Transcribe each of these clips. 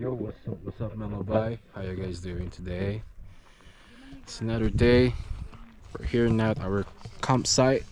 Yo, what's up Mellobai? How you guys doing today? It's another day. We're here now at our campsite.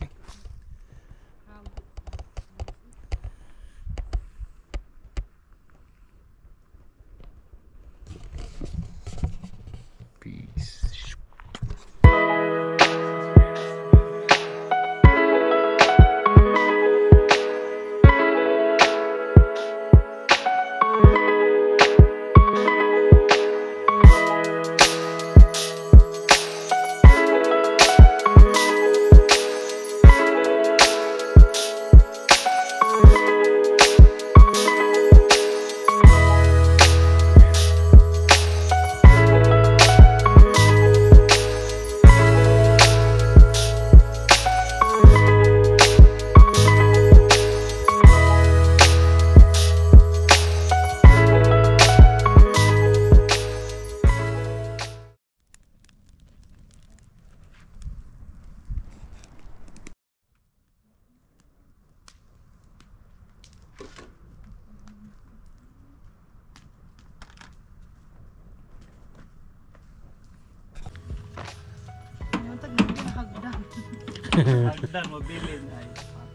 Pagdan mo bilin ay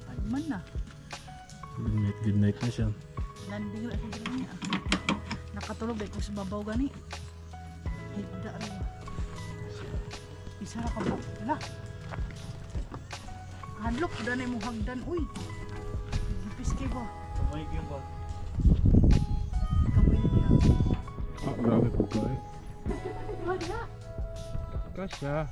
pagman na. Good night na siya. Landing na siya niya. Nakatulog ay kung sababaw gani. Higda rin. Isara ka ba? Wala. Handlok, danay mo hagdan. Uy! Gipis kayo ba? Kamay kayo ba? Kamay niya. Ah, grabe po ka eh. Wala. Kasya.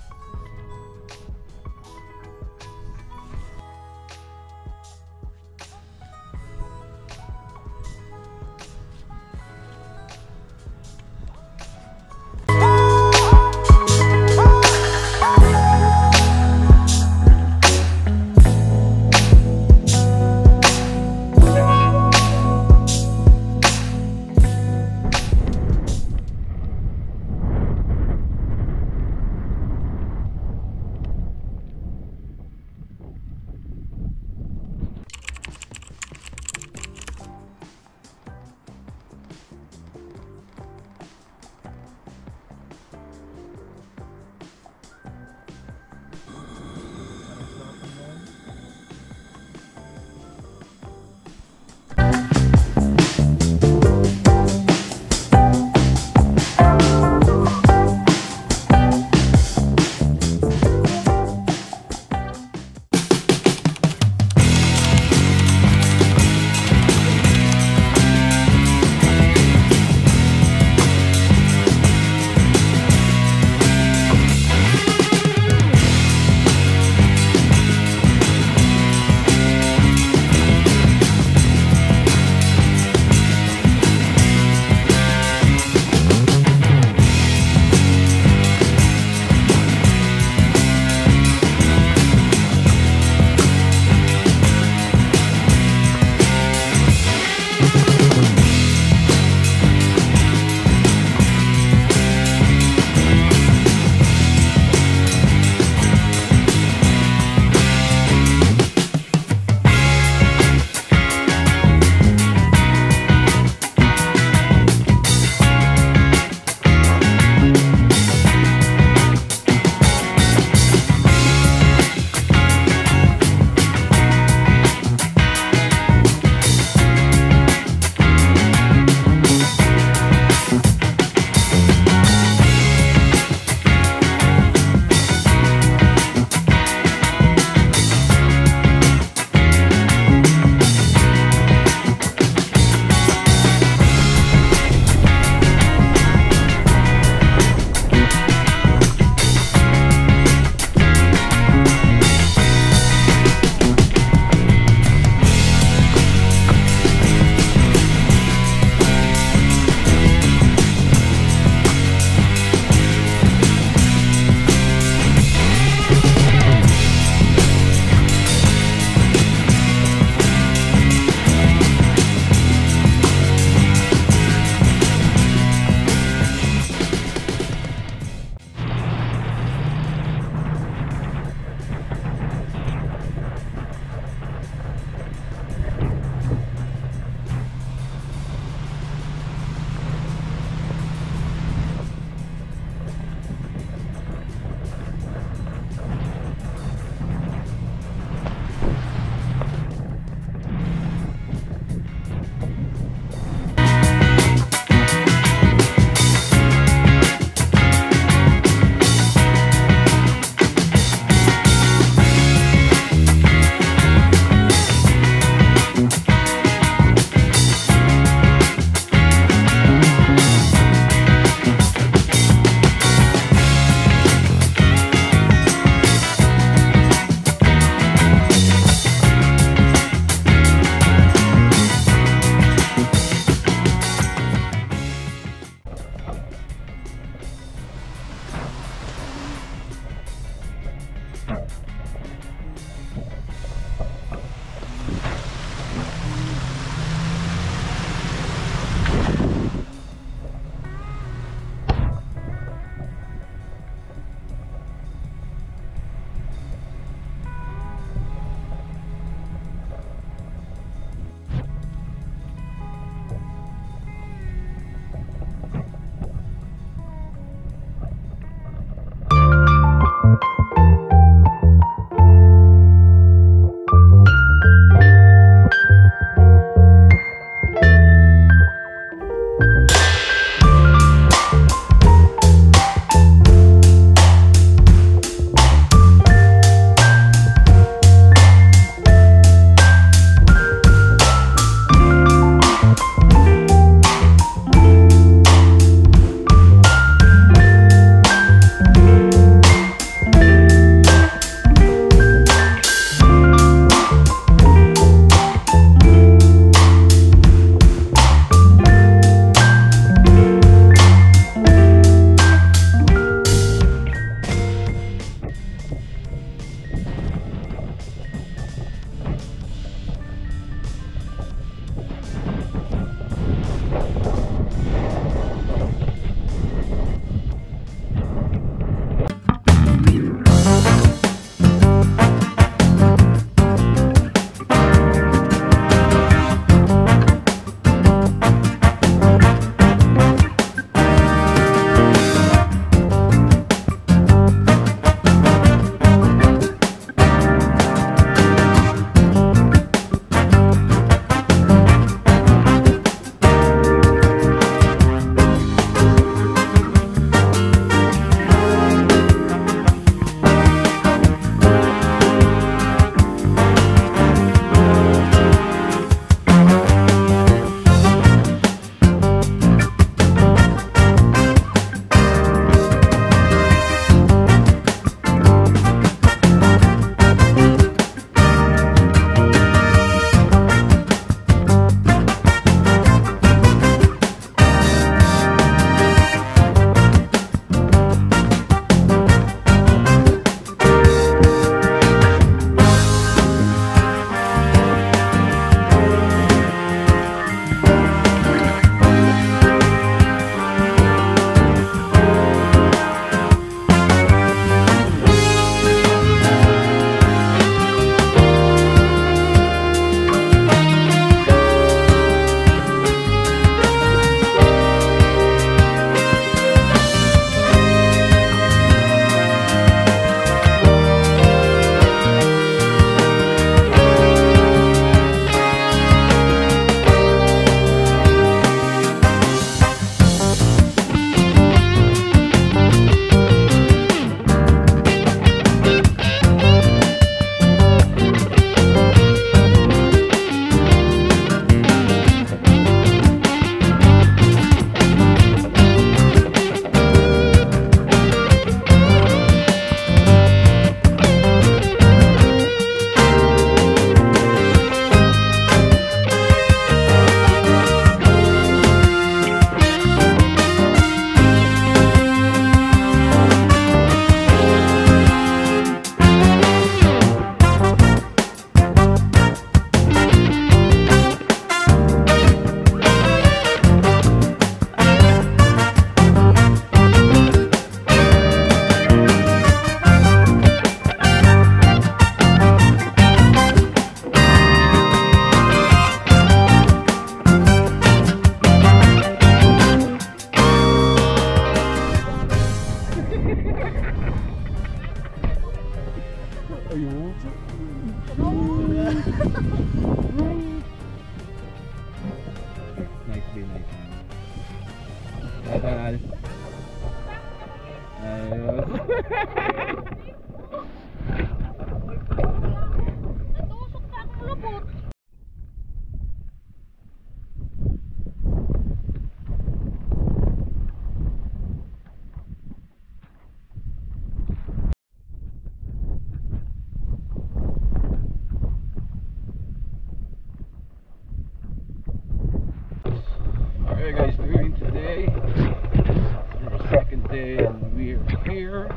Today is the second day and we are here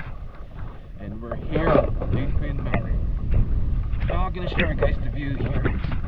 and Mary. Now I'm going to share, guys, the view here.